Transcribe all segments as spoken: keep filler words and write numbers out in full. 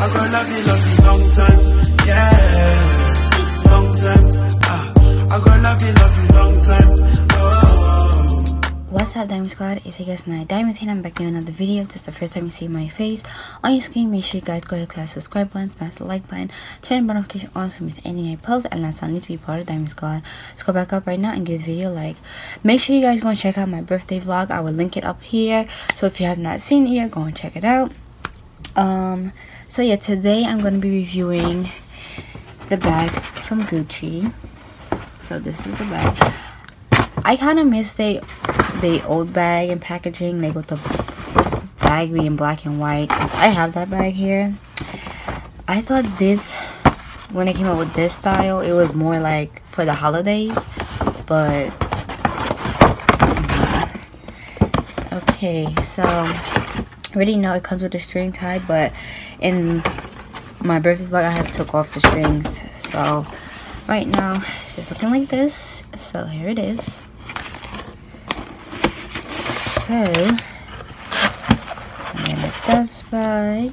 I'm gonna love you, love you long time, yeah, long time. Ah, I'm gonna love you, love you long time. Oh. What's up, Diamond Squad? It's your guys and I, Diamond here. I'm back to another video. This is the first time you see my face on your screen. Make sure you guys go to class, subscribe button, smash the like button, turn the notification on so you miss any of my posts. And last one, need to be part of Diamond Squad. Let's go back up right now and give this video a like. Make sure you guys go and check out my birthday vlog. I will link it up here. So if you have not seen it yet, go and check it out. Um. So yeah, today I'm going to be reviewing the bag from Gucci. So this is the bag. I kind of miss the, the old bag and packaging. They got the bag being black and white, because I have that bag here. I thought this, when it came out with this style, it was more like for the holidays. But, okay, so already know it comes with a string tie, but in my birthday vlog I had took off the strings, so right now it's just looking like this. So here it is. So I'm gonna get this bag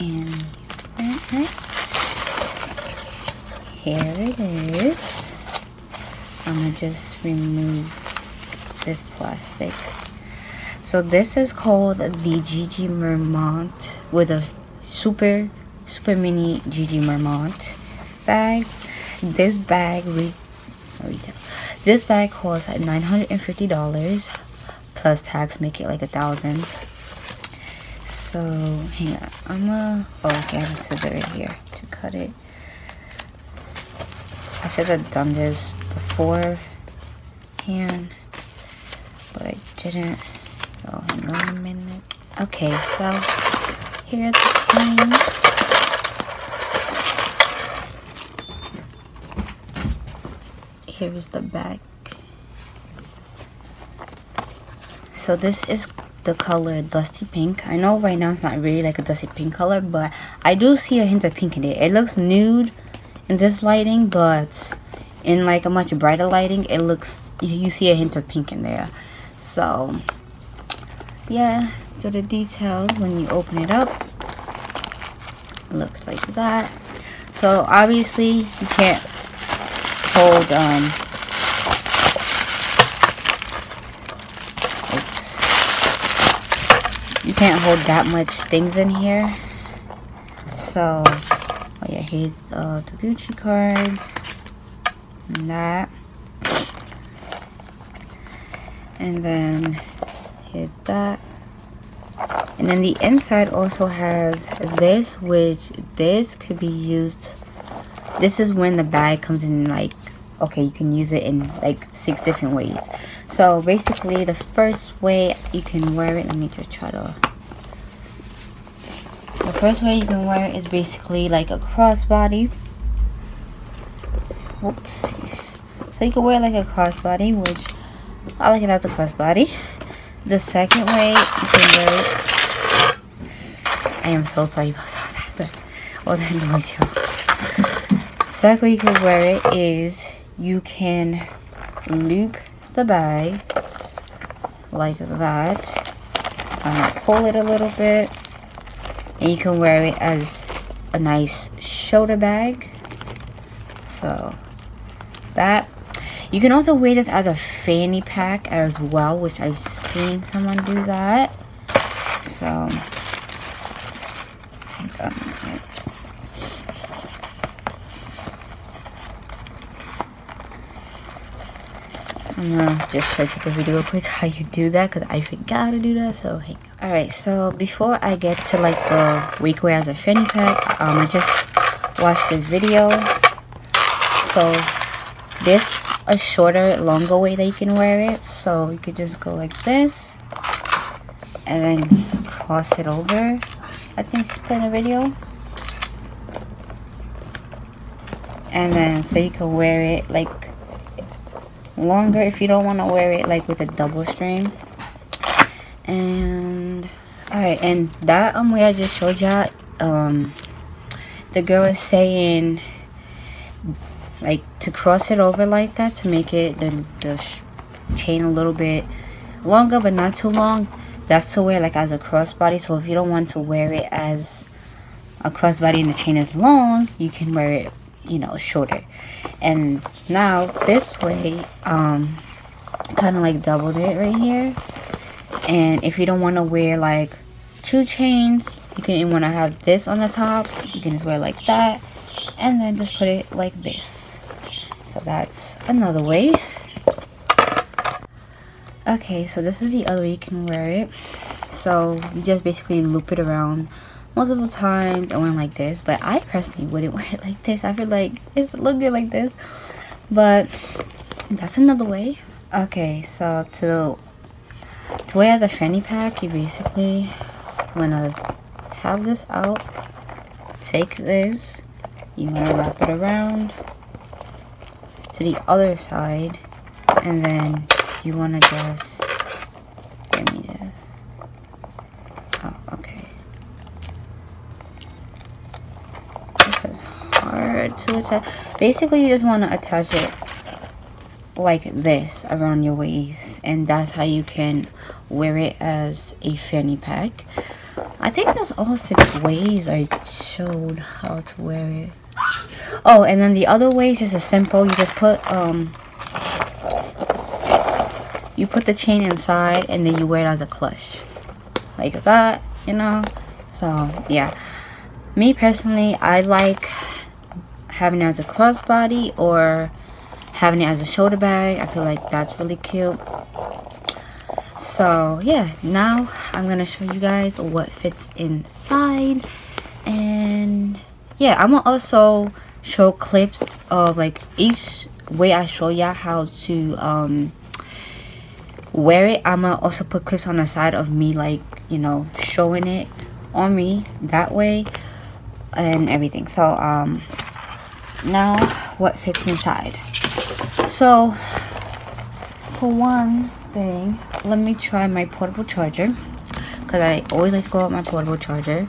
and here it is. I'm gonna just remove this plastic. So this is called the G G Marmont, with a super super mini G G Marmont bag. This bag re retail. This bag costs like nine hundred fifty dollars plus tax, make it like a thousand. So hang on, I'm a oh okay, I have a scissor right here to cut it. I should have done this beforehand, but I didn't, so hang on a minute. Okay, so here's the thing. Here's the back. So this is the color dusty pink. I know right now it's not really like a dusty pink color, but I do see a hint of pink in it. It looks nude in this lighting, but in like a much brighter lighting, it looks, you see a hint of pink in there. So, yeah, so the details when you open it up, looks like that. So obviously you can't hold, um, oops, you can't hold that much things in here. So, oh yeah, here's uh, the Gucci cards, and that. And then here's that. And then the inside also has this, which this could be used. This is when the bag comes in, like, okay, you can use it in like six different ways. So basically the first way you can wear it, let me just try to. The first way you can wear it is basically like a crossbody. Whoops. So you can wear like a crossbody, which I like it as a crossbody. The second way you can wear it, I am so sorry about that, but all that noise. The second way you can wear it is you can loop the bag like that. Uh, pull it a little bit, and you can wear it as a nice shoulder bag. So that. You can also wear this as a fanny pack as well, which I've seen someone do that. So, hang on a minute. I'm gonna just try to check the video real quick how you do that, because I forgot to do that, so hang on. Alright, so before I get to like the week wear as a fanny pack, um, I just watched this video. So, this a shorter, longer way that you can wear it. So you could just go like this and then cross it over. I think it's been a video. And then so you can wear it like longer if you don't want to wear it like with a double string. And alright, and that um way I just showed y'all, um the girl is saying like to cross it over like that to make it the, the sh chain a little bit longer, but not too long. that's to wear like as a crossbody. So if you don't want to wear it as a crossbody and the chain is long, you can wear it, you know, shorter. And now this way, um kind of like doubled it right here. And if you don't want to wear like two chains, you can want to have this on the top, you can just wear like that and then just put it like this. So that's another way. Okay, so this is the other way you can wear it. So you just basically loop it around multiple times and went like this, but I personally wouldn't wear it like this. I feel like it's look good like this, but that's another way. Okay, so to to wear the fanny pack, you basically wanna have this out, take this, you wanna wrap it around to the other side, and then you wanna just give me the oh okay. This is hard to attach. Basically you just wanna attach it like this around your waist, and that's how you can wear it as a fanny pack. I think that's all six ways I showed how to wear it. Oh, and then the other way is just as simple. You just put um you put the chain inside and then you wear it as a clutch like that, you know. So yeah, me personally, I like having it as a crossbody or having it as a shoulder bag. I feel like that's really cute. So yeah, now I'm gonna show you guys what fits inside. And yeah, I'm gonna also show clips of like each way I show y'all how to um wear it. I'm gonna also put clips on the side of me, like, you know, showing it on me that way and everything. So um now what fits inside. So for one thing, let me try my portable charger, because I always like to go out my portable charger.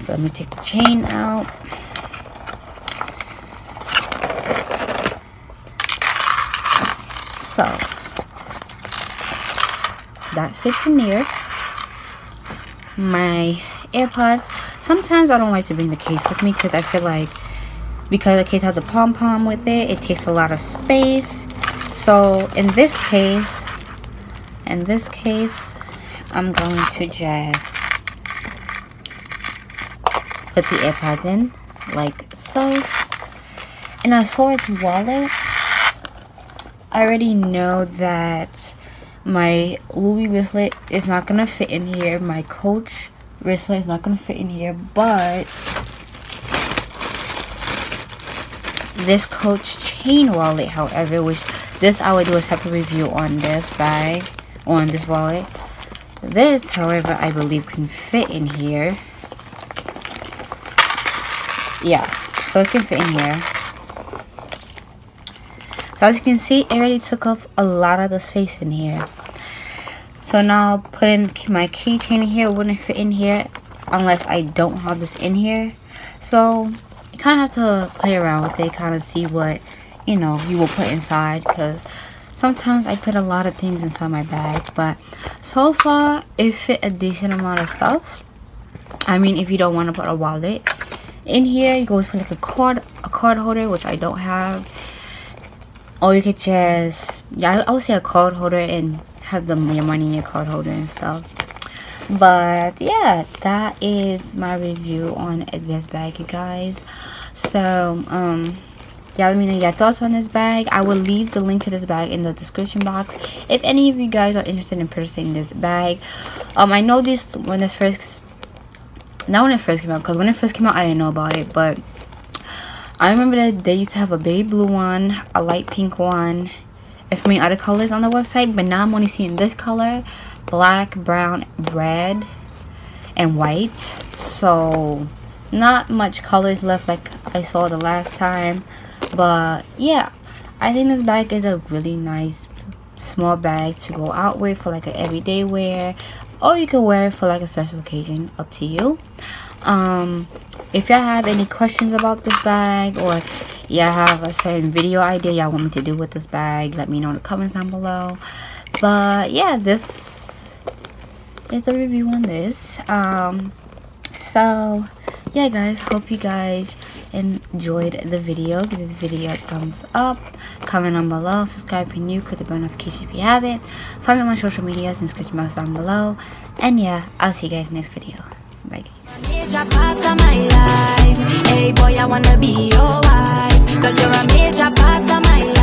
So let me take the chain out. So that fits in here. My AirPods, sometimes I don't like to bring the case with me because I feel like, because the case has a pom-pom with it, it takes a lot of space. So in this case, in this case, I'm going to just put the AirPods in, like so. And as far as wallet, I already know that my Louis wristlet is not gonna fit in here. My Coach wristlet is not gonna fit in here, but this Coach chain wallet, however, which this I will do a separate review on this bag, on this wallet. This, however, I believe can fit in here. Yeah, so it can fit in here. So as you can see, it already took up a lot of the space in here. So now putting my keychain here wouldn't fit in here unless I don't have this in here. So you kind of have to play around with it, kind of see what, you know, you will put inside, because sometimes I put a lot of things inside my bag. But so far it fit a decent amount of stuff. I mean, if you don't want to put a wallet in here, you go put like a card a card holder, which I don't have. Or you could just, yeah, I would say a card holder and have the, your money in your card holder and stuff. But yeah, that is my review on this bag, you guys. So um yeah, let me know your thoughts on this bag. I will leave the link to this bag in the description box if any of you guys are interested in purchasing this bag. um I know this when this first not when it first came out, because when it first came out I didn't know about it, but I remember that they used to have a baby blue one, a light pink one, and so many other colors on the website. But now I'm only seeing this color, black, brown, red, and white. So not much colors left like I saw the last time. But yeah, I think this bag is a really nice small bag to go out with for like an everyday wear, or you can wear it for like a special occasion, up to you. Um if y'all have any questions about this bag, or y'all have a certain video idea y'all want me to do with this bag, let me know in the comments down below. But yeah, this there's a review on this. Um, so yeah guys, hope you guys enjoyed the video. Give this video a thumbs up, comment down below, subscribe if you're new, click the bell notification if you haven't, find me on my social medias and description box down below, and yeah, I'll see you guys next video. Bye guys. Hey boy, I wanna be your wife, 'cause you're a major part of my life.